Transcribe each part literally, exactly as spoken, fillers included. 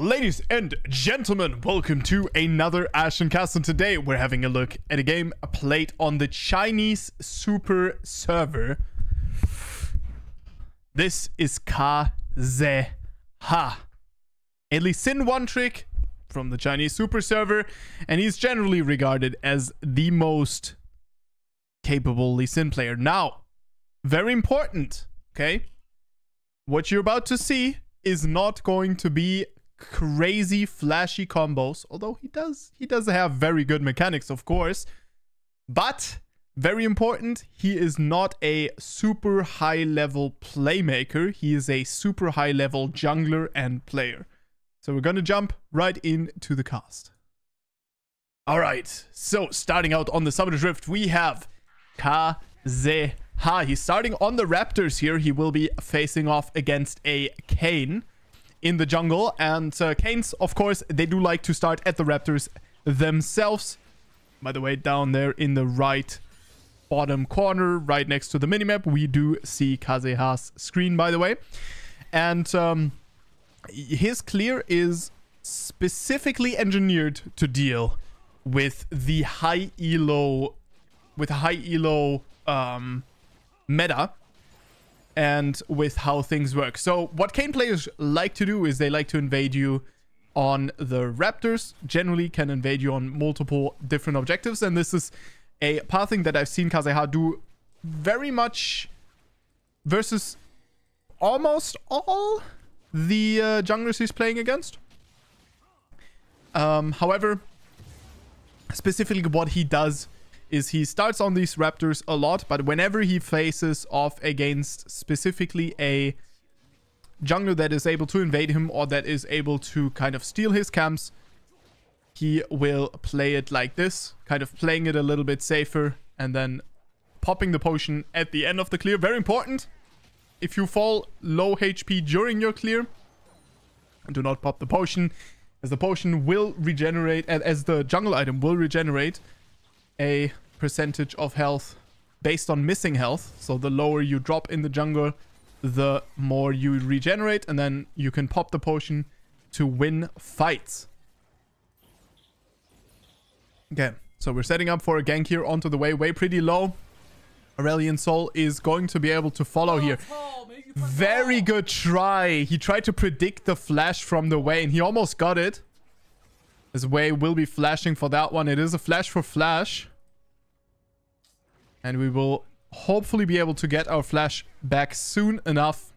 Ladies and gentlemen, welcome to another Ashen Cast, and today we're having a look at a game played on the Chinese super server. This is Kazeha, a Lee Sin one trick from the Chinese super server, and he's generally regarded as the most capable Lee Sin player. Now, very important, okay? What you're about to see is not going to be crazy flashy combos, although he does he does have very good mechanics, of course, but very important, he is not a super high level playmaker. He is a super high level jungler and player. So we're gonna jump right into the cast. All right, so starting out on the Summoner's Rift, we have Kazeha. He's starting on the Raptors here. He will be facing off against a Kayn in the jungle, and uh, Kane's, of course, they do like to start at the Raptors themselves. By the way, down there in the right bottom corner, right next to the minimap, we do see Kazeha's screen, by the way. And um, his clear is specifically engineered to deal with the high elo, with high elo um, meta, and with how things work. So what Kayn players like to do is they like to invade you on the Raptors. Generally can invade you on multiple different objectives. And this is a pathing that I've seen Kazeha do very much versus almost all the uh, junglers he's playing against. Um, however, specifically what he does is he starts on these Raptors a lot, but whenever he faces off against specifically a jungler that is able to invade him or that is able to kind of steal his camps, he will play it like this, kind of playing it a little bit safer and then popping the potion at the end of the clear. Very important, if you fall low H P during your clear, do not pop the potion, as the potion will regenerate, as the jungle item will regenerate a percentage of health based on missing health. So the lower you drop in the jungle, the more you regenerate, and then you can pop the potion to win fights. Okay, so we're setting up for a gank here onto the way way pretty low. Aurelion Sol is going to be able to follow here. Very good try. He tried to predict the flash from the way and he almost got it. His way will be flashing for that one. It is a flash for flash. And we will hopefully be able to get our flash back soon enough.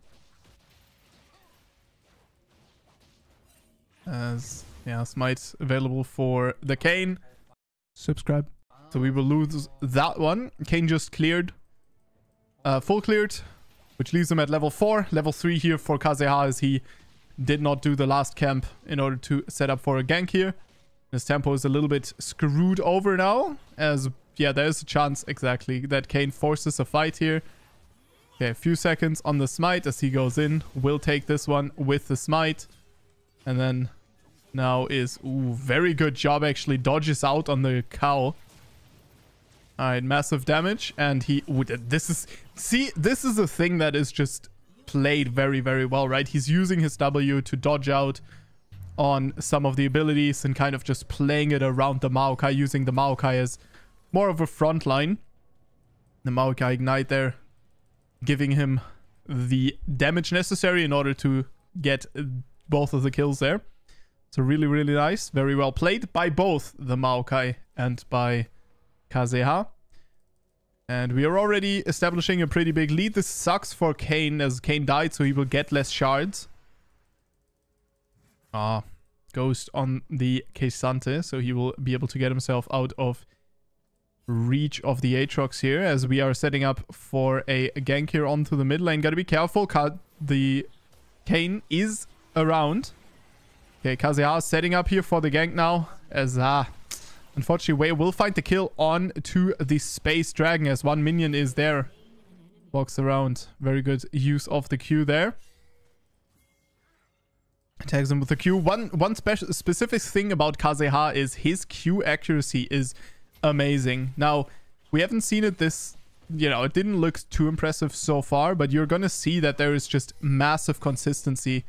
As, yeah, smite available for the Kayn. Subscribe. So we will lose that one. Kayn just cleared. Uh, full cleared. Which leaves him at level four. Level three here for Kazeha as he did not do the last camp in order to set up for a gank here. His tempo is a little bit screwed over now, as, yeah, there's a chance exactly that Kayn forces a fight here. Okay, a few seconds on the smite as he goes in. Will take this one with the smite. And then now is, ooh, very good job actually. Dodges out on the cow. Alright, massive damage. And he, ooh, this is, see, this is a thing that is just played very very well, right? He's using his W to dodge out on some of the abilities and kind of just playing it around the Maokai, using the Maokai as more of a front line. The Maokai ignite there, giving him the damage necessary in order to get both of the kills there. So really really nice, very well played by both the Maokai and by Kazeha. And we are already establishing a pretty big lead. This sucks for Kayn, as Kayn died, so he will get less shards. Ah, Ghost on the K'Sante, so he will be able to get himself out of reach of the Aatrox here, as we are setting up for a gank here onto the mid lane. Gotta be careful, Ka the Kayn is around. Okay, Kazeha setting up here for the gank now, as ah... unfortunately, Wei will find the kill on to the Space Dragon as one minion is there. Walks around. Very good use of the Q there. Attacks him with the Q. One one special specific thing about Kazeha is his Q accuracy is amazing. Now, we haven't seen it this... You know, it didn't look too impressive so far, but you're gonna see that there is just massive consistency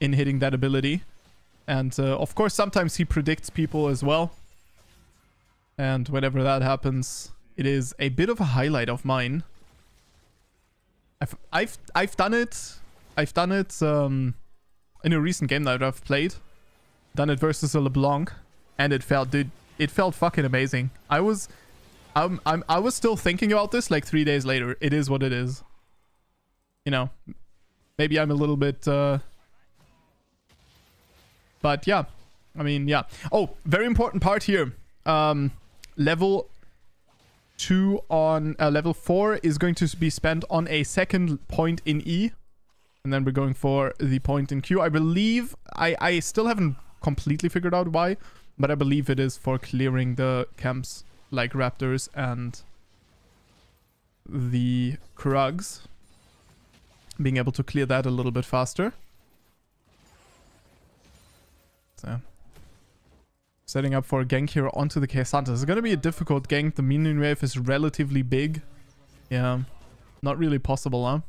in hitting that ability. And uh, of course, sometimes he predicts people as well. And whenever that happens, it is a bit of a highlight of mine. I've I've I've done it. I've done it um, in a recent game that I've played. Done it versus a LeBlanc, and it felt, dude, it felt fucking amazing. I was, I'm, I'm, I was still thinking about this like three days later. It is what it is. You know, maybe I'm a little bit, uh, but yeah, I mean, yeah. Oh, very important part here. Um, level two on uh, level four is going to be spent on a second point in E, and then we're going for the point in Q. I believe I, I still haven't completely figured out why, but I believe it is for clearing the camps like raptors and the Krugs. Being able to clear that a little bit faster. So, setting up for a gank here onto the K'Sante. It's going to be a difficult gank. The minion wave is relatively big. Yeah, not really possible, huh?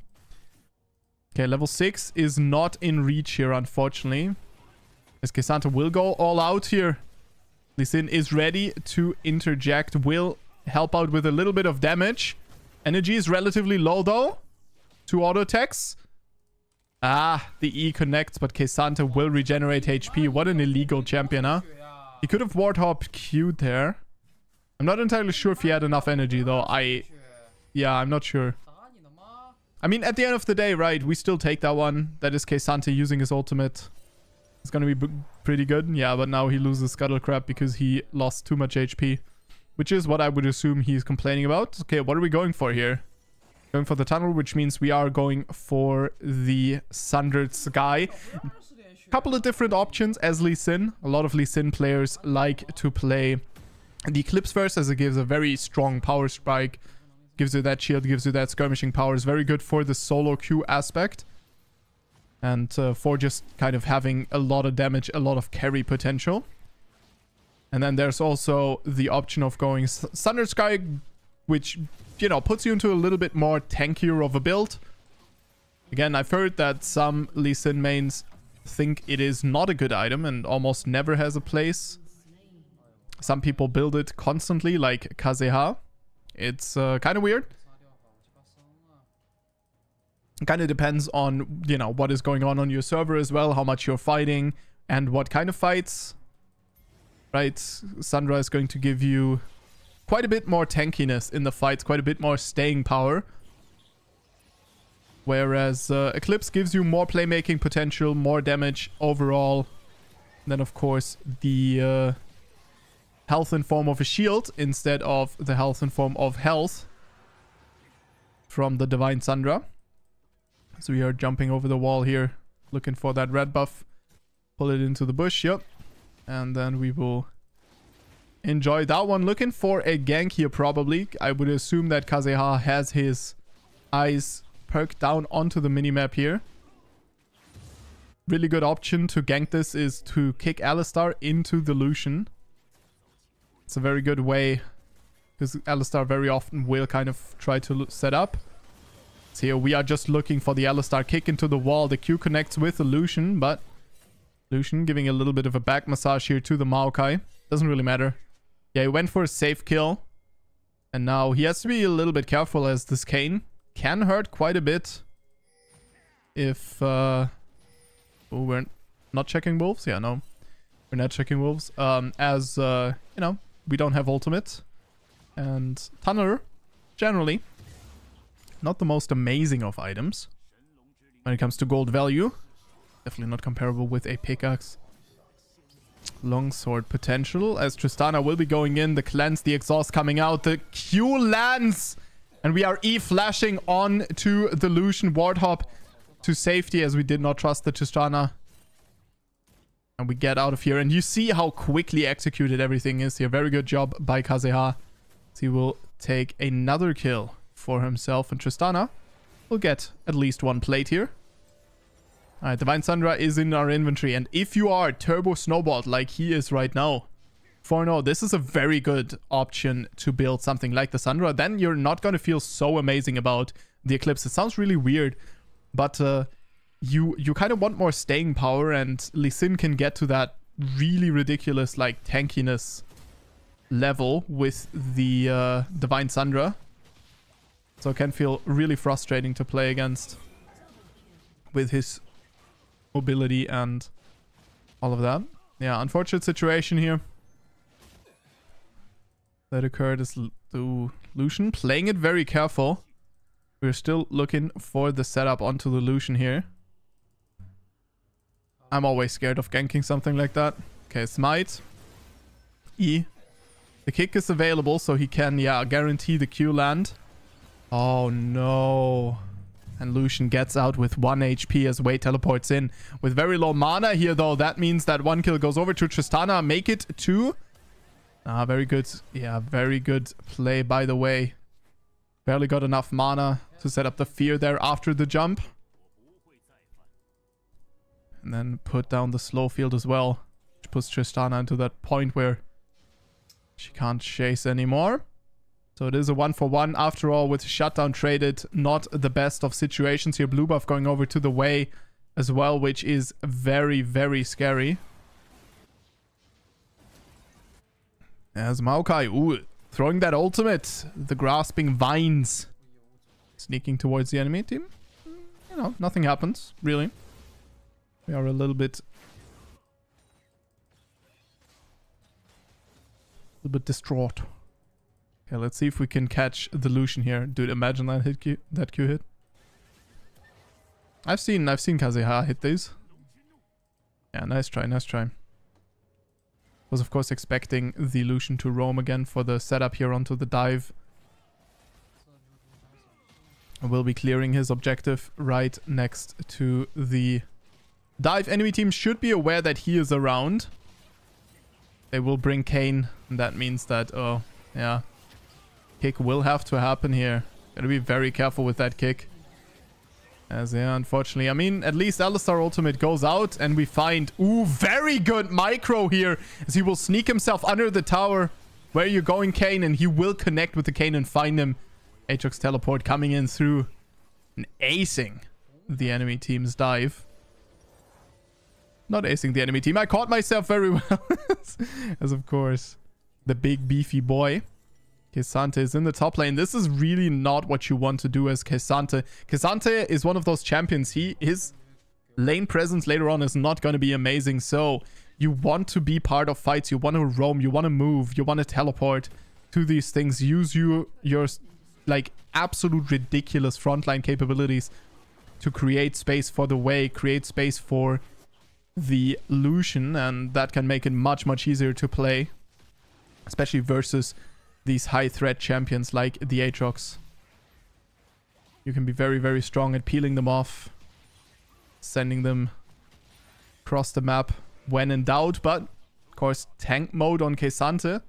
Okay, level six is not in reach here, unfortunately. As K'Sante will go all out here. Lee Sin is ready to interject. Will help out with a little bit of damage. Energy is relatively low, though. Two auto attacks. Ah, the E connects, but K'Sante will regenerate H P. What an illegal champion, huh? He could have ward hop Q'd there. I'm not entirely sure if he had enough energy, though. I... Yeah, I'm not sure. I mean, at the end of the day, right, we still take that one. That is K'Sante using his ultimate. It's gonna be b pretty good. Yeah, but now he loses Scuttlecrab because he lost too much H P. Which is what I would assume he's complaining about. Okay, what are we going for here? Going for the tunnel, which means we are going for the Sundered Sky. Couple of different options as Lee Sin. A lot of Lee Sin players like to play the Eclipse first, as it gives a very strong power spike. Gives you that shield, gives you that skirmishing power. It's very good for the solo Q aspect. And uh, for just kind of having a lot of damage, a lot of carry potential. And then there's also the option of going Sundered Sky, which... you know, puts you into a little bit more tankier of a build. Again, I've heard that some Lee Sin mains think it is not a good item and almost never has a place. Some people build it constantly, like Kazeha. It's uh, kind of weird. Kind of depends on, you know, what is going on on your server as well, how much you're fighting, and what kind of fights. Right, Syndra is going to give you... quite a bit more tankiness in the fights, quite a bit more staying power. Whereas uh, Eclipse gives you more playmaking potential, more damage overall. And then, of course, the uh, health in form of a shield instead of the health in form of health from the Divine Sunderer. So we are jumping over the wall here, looking for that red buff. Pull it into the bush, yep. And then we will... enjoy that one. Looking for a gank here, probably. I would assume that Kazeha has his eyes perked down onto the minimap here. Really good option to gank this is to kick Alistar into the Lucian. It's a very good way, because Alistar very often will kind of try to set up. So here we are just looking for the Alistar kick into the wall. The Q connects with the Lucian, but Lucian giving a little bit of a back massage here to the Maokai. Doesn't really matter. Yeah, he went for a safe kill. And now he has to be a little bit careful, as this Kayn can hurt quite a bit. If... Uh, oh, we're not checking wolves? Yeah, no. We're not checking wolves. Um, as, uh, you know, we don't have ultimate. And Tunneler, generally, not the most amazing of items when it comes to gold value. Definitely not comparable with a pickaxe. Longsword potential, as Tristana will be going in. The cleanse, the exhaust coming out, the Q lands, and we are E-flashing on to the Lucian. Ward hop to safety, as we did not trust the Tristana. And we get out of here, and you see how quickly executed everything is here. Very good job by Kazeha. He will take another kill for himself, and Tristana will get at least one plate here. Alright, Divine Sunderer is in our inventory, and if you are turbo snowballed like he is right now, four and oh, this is a very good option to build something like the Sunderer. Then you're not going to feel so amazing about the Eclipse. It sounds really weird, but uh, you you kind of want more staying power, and Lee Sin can get to that really ridiculous like tankiness level with the uh, Divine Sunderer. So it can feel really frustrating to play against with his mobility and all of that. Yeah, unfortunate situation here that occurred. Is Ooh, Lucian playing it very careful. We're still looking for the setup onto the Lucian here. I'm always scared of ganking something like that. Okay, smite. E. The kick is available, so he can, yeah, guarantee the Q land. Oh, no. And Lucian gets out with one H P as Wei teleports in. With very low mana here, though, that means that one kill goes over to Tristana. Make it two. Ah, very good. Yeah, very good play, by the way. Barely got enough mana to set up the fear there after the jump. And then put down the slow field as well, which puts Tristana into that point where she can't chase anymore. So it is a one for one after all, with shutdown traded. Not the best of situations here. Blue buff going over to the Wei as well, which is very, very scary. As Maokai, ooh, throwing that ultimate. The Grasping Vines. Sneaking towards the enemy team. You know, nothing happens, really. We are a little bit... A little bit distraught. Okay, let's see if we can catch the Lucian here. Dude, imagine that hit Q, that Q hit. I've seen, I've seen Kazeha hit these. Yeah, nice try, nice try. Was, of course, expecting the Lucian to roam again for the setup here onto the dive. Will be clearing his objective right next to the dive. Enemy team should be aware that he is around. They will bring Kayn, and that means that, oh, yeah. Kick will have to happen here. Gotta be very careful with that kick. As, yeah, unfortunately. I mean, at least Alistar ultimate goes out and we find... Ooh, very good micro here. As he will sneak himself under the tower. Where are you going, Kayn? And he will connect with the Kayn and find him. Aatrox teleport coming in through and acing the enemy team's dive. Not acing the enemy team. I caught myself very well. As, of course, the big beefy boy. K'Sante is in the top lane. This is really not what you want to do as K'Sante. K'Sante is one of those champions. He His lane presence later on is not going to be amazing. So you want to be part of fights. You want to roam. You want to move. You want to teleport to these things. Use you, your like absolute ridiculous frontline capabilities to create space for the Wei. Create space for the Lucian. And that can make it much, much easier to play. Especially versus... these high-threat champions like the Aatrox. You can be very, very strong at peeling them off. Sending them across the map when in doubt. But, of course, tank mode on K'Sante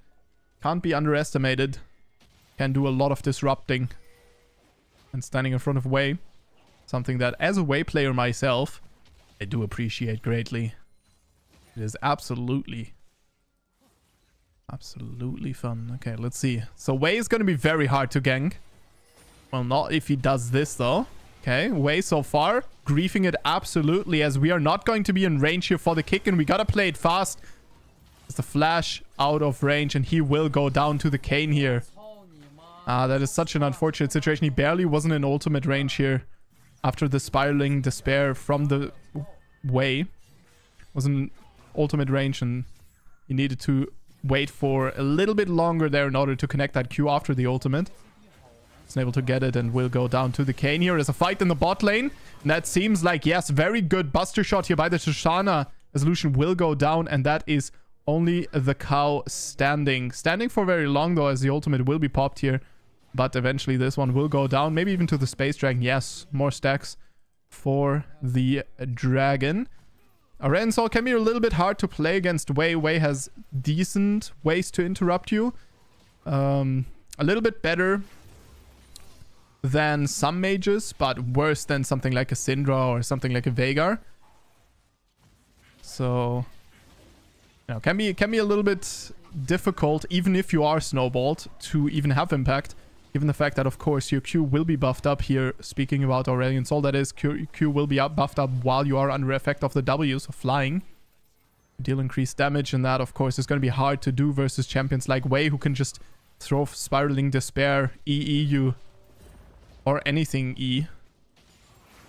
can't be underestimated. Can do a lot of disrupting. And standing in front of Wei. Something that, as a Wei player myself, I do appreciate greatly. It is absolutely... absolutely fun. Okay, let's see. So Wei is going to be very hard to gank. Well, not if he does this, though. Okay, Wei so far, griefing it absolutely, as we are not going to be in range here for the kick, and we got to play it fast. It's the flash out of range, and he will go down to the Kayn here. Ah, that is such an unfortunate situation. He barely wasn't in ultimate range here after the spiraling despair from the Wei. Was in ultimate range, and he needed to... wait for a little bit longer there in order to connect that Q after the ultimate. It's able to get it and will go down to the Kayn here. There's a fight in the bot lane. And that seems like, yes, very good buster shot here by the Tristana. As Lucian will go down, and that is only the cow standing. Standing for very long, though, as the ultimate will be popped here. But eventually this one will go down. Maybe even to the space dragon. Yes, more stacks for the dragon. Aurelion Sol can be a little bit hard to play against Wei. Wei has decent ways to interrupt you. Um, a little bit better than some mages, but worse than something like a Syndra or something like a Veigar. So, you know, can be can be a little bit difficult, even if you are snowballed, to even have impact. Given the fact that, of course, your Q will be buffed up here, speaking about Aurelion Sol, that is, Q, Q will be up, buffed up while you are under effect of the W, so flying. Deal increased damage, and that, of course, is going to be hard to do versus champions like Wei, who can just throw Spiraling Despair, E E you, or anything E.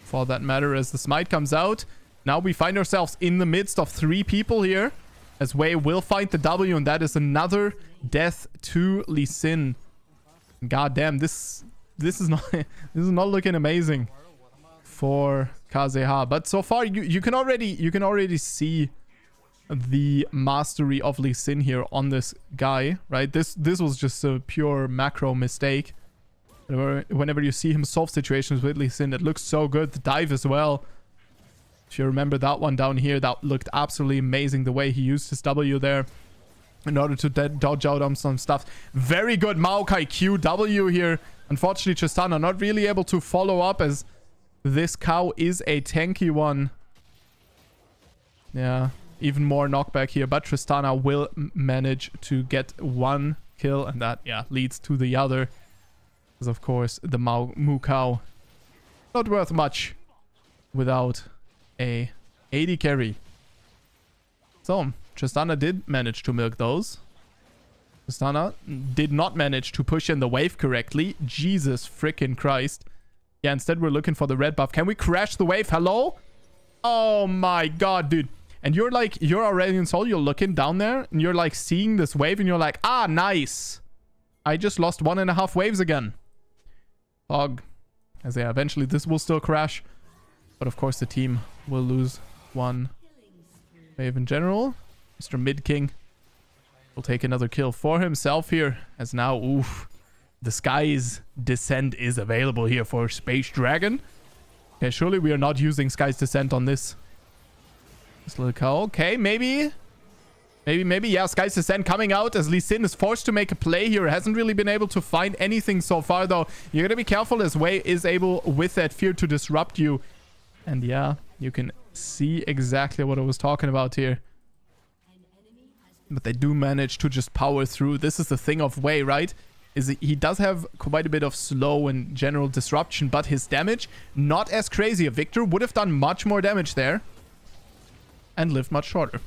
For that matter, as the smite comes out. Now we find ourselves in the midst of three people here, as Wei will find the W, and that is another death to Lee Sin. God damn, this this is not this is not looking amazing for Kazeha. But so far you, you can already you can already see the mastery of Lee Sin here on this guy, right? This this was just a pure macro mistake. Whenever, whenever you see him solve situations with Lee Sin, it looks so good. The dive as well. If you remember that one down here, that looked absolutely amazing the way he used his W there. In order to dodge out on some stuff. Very good Maokai Q W here. Unfortunately, Tristana not really able to follow up as this cow is a tanky one. Yeah, even more knockback here. But Tristana will manage to get one kill. And that, yeah, leads to the other. Because, of course, the Mao Moo cow not worth much without a A D carry. So Tristana did manage to milk those. Tristana did not manage to push in the wave correctly. Jesus freaking Christ. Yeah, instead we're looking for the red buff. Can we crash the wave? Hello? Oh my god, dude. And you're like, you're Aurelion Sol, you're looking down there, and you're like seeing this wave, and you're like, ah, nice. I just lost one and a half waves again. Fog. As yeah, eventually this will still crash. But of course the team will lose one wave in general. Mister Mid King will take another kill for himself here, as now, oof, the Sky's Descent is available here for Space Dragon. Okay, surely we are not using Sky's Descent on this. This little cow. Okay, maybe. Maybe, maybe. Yeah, Sky's Descent coming out as Lee Sin is forced to make a play here. Hasn't really been able to find anything so far, though. You're going to be careful as Wei is able, with that fear, to disrupt you. And yeah, you can see exactly what I was talking about here. But they do manage to just power through. This is the thing of Wei, right? Is he does have quite a bit of slow and general disruption, but his damage, not as crazy. A Viktor would have done much more damage there and lived much shorter.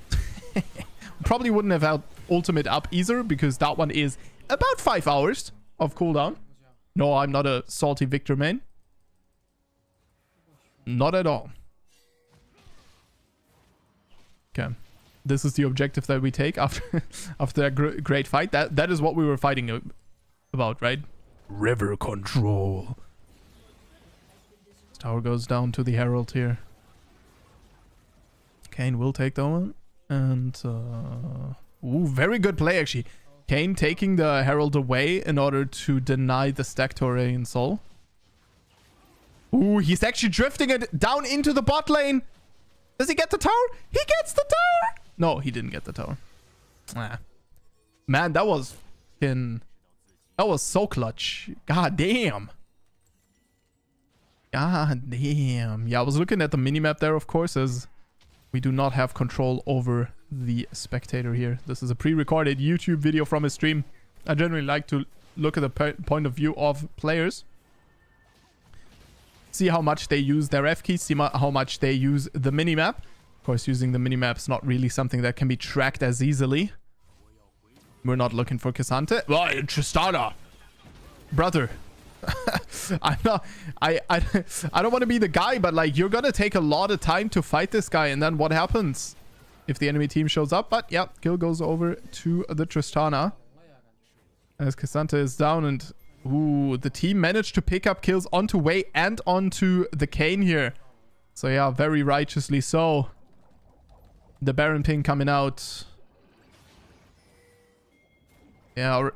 Probably wouldn't have had ultimate up either, because that one is about five hours of cooldown. No, I'm not a salty Viktor main. Not at all. Okay. This is the objective that we take after after a gr great fight. That that is what we were fighting about, right? River control. This tower goes down to the Herald here. Kayn will take that one, and uh, ooh, very good play actually. Kayn taking the Herald away in order to deny the stack to Aurelion Sol. Ooh, he's actually drifting it down into the bot lane. Does he get the tower? He gets the tower! No, he didn't get the tower. Ah. Man, that was fucking... That was so clutch. God damn. God damn. Yeah, I was looking at the minimap there, of course, as we do not have control over the spectator here. This is a pre-recorded YouTube video from a stream. I generally like to look at the point of view of players. See how much they use their F keys, see how much they use the minimap. Of course, using the minimap is not really something that can be tracked as easily. We're not looking for K'Sante. Well, Tristana! Brother. I'm not... I, I, I don't want to be the guy, but like, you're gonna take a lot of time to fight this guy, and then what happens if the enemy team shows up? But yeah, kill goes over to the Tristana. As K'Sante is down, and... Ooh, the team managed to pick up kills onto Wei and onto the Kayn here. So yeah, very righteously so. The Baron ping coming out. Yeah,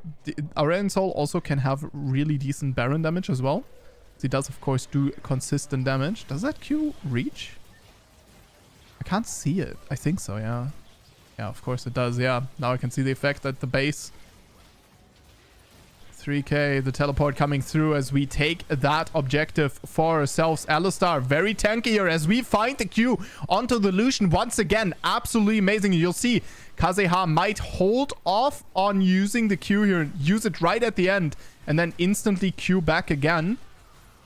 Aurelion Sol also can have really decent Baron damage as well. He does, of course, do consistent damage. Does that Q reach? I can't see it. I think so, yeah. Yeah, of course it does, yeah. Now I can see the effect at the base. three K, the teleport coming through as we take that objective for ourselves. Alistar very tanky here as we find the Q onto the Lucian once again. Absolutely amazing. You'll see Kazeha might hold off on using the Q here, use it right at the end, and then instantly Q back again.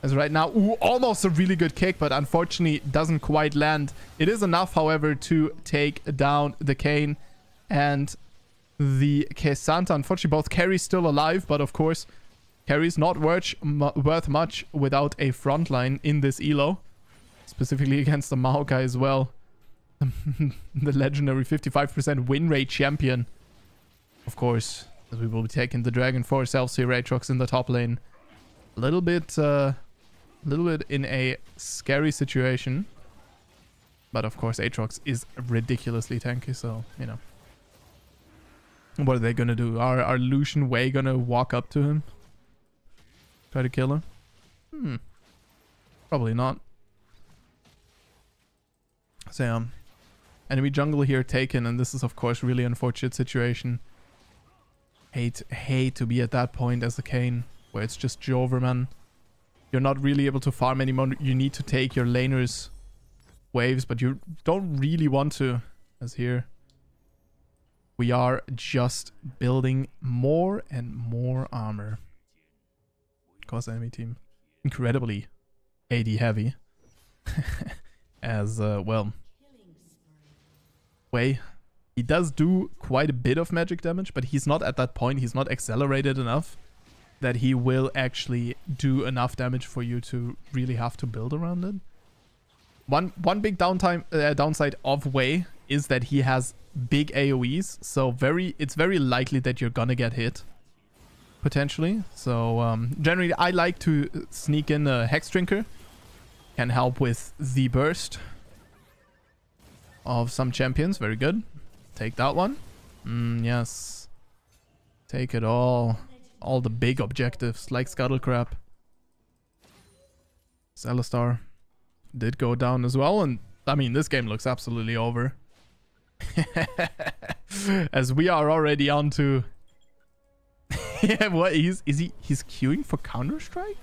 As right now, ooh, almost a really good kick, but unfortunately doesn't quite land. It is enough, however, to take down the Kayn and the K'Sante. Unfortunately, both carries still alive, but of course, carries not worth, worth much without a front line in this elo, specifically against the Maokai as well. The legendary fifty-five percent win rate champion. Of course, as we will be taking the dragon for ourselves here, Aatrox in the top lane. A little bit... Uh, A little bit in a scary situation. But of course, Aatrox is ridiculously tanky, so, you know. What are they gonna do? Are, are Lucian Wei gonna walk up to him? Try to kill him? Hmm. Probably not. So, um, enemy jungle here taken, and this is, of course, really unfortunate situation. Hate, hate to be at that point as the Kayn, where it's just Joverman. You're not really able to farm anymore. You need to take your laner's waves, but you don't really want to. As here, we are just building more and more armor. Cause enemy team incredibly A D heavy as uh, well. Way, he does do quite a bit of magic damage, but he's not at that point. He's not accelerated enough that he will actually do enough damage for you to really have to build around it. One one big downtime uh, downside of Wei is that he has big A O Es, so very it's very likely that you're gonna get hit potentially. So um, generally, I like to sneak in a Hexdrinker, can help with the burst of some champions. Very good. Take that one. Mm, yes. Take it all. All the big objectives, like Scuttle Crab. Alistar did go down as well, and I mean, this game looks absolutely over. As we are already on to... yeah, what is, is he? He's queuing for Counter-Strike?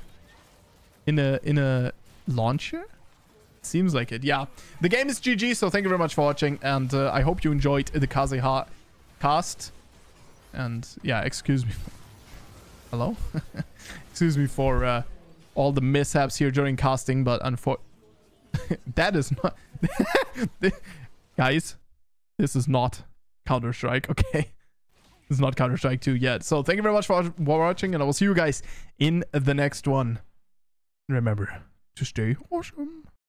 In a, in a launcher? Seems like it, yeah. The game is G G, so thank you very much for watching, and uh, I hope you enjoyed the Kazeha cast. And yeah, excuse me. Hello? Excuse me for uh, all the mishaps here during casting, but unfortunately... that is not... Guys, this is not Counter-Strike, okay? This is not Counter-Strike two yet. So thank you very much for watching, and I will see you guys in the next one. Remember to stay awesome.